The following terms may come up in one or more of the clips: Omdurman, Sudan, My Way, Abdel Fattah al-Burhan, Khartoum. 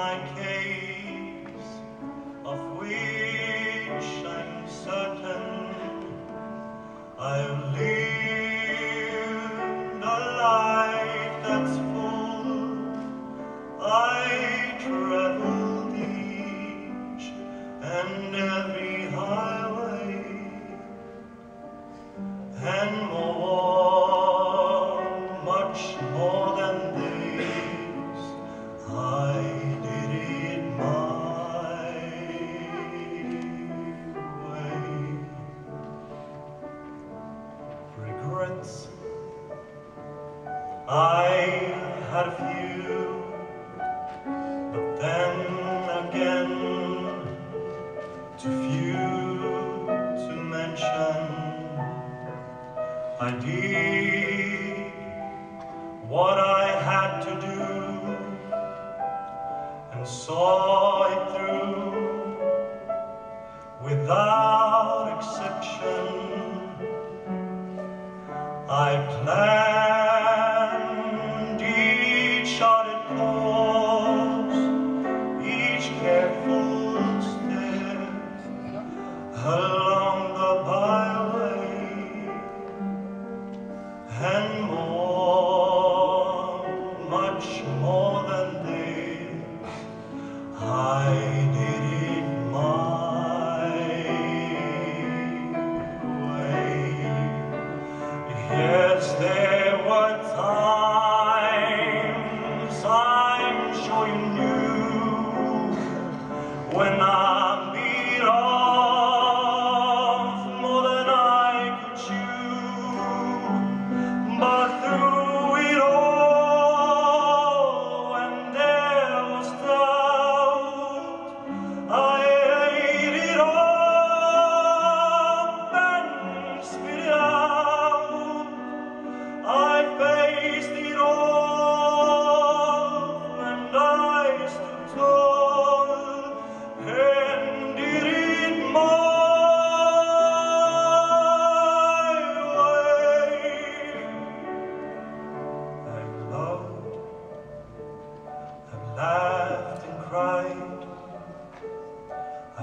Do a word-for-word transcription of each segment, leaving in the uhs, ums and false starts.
my case, of which I'm certain. I've lived a life that's full. I traveled each and every highway, and more, much more than this. I did it my way. Regrets, I had a few, but then again, too few to mention. I did what I had to do, and saw it through without exception. I planned each charted course, each careful step along the byway, and more, much more than this. I did it my way. Yes, there were times, I'm sure you knew, when I beat off more than I could chew. But through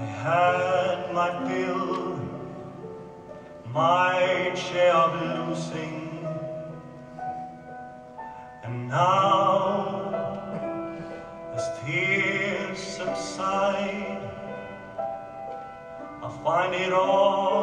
I had my fill, my share of losing, and now, as tears subside, I find it all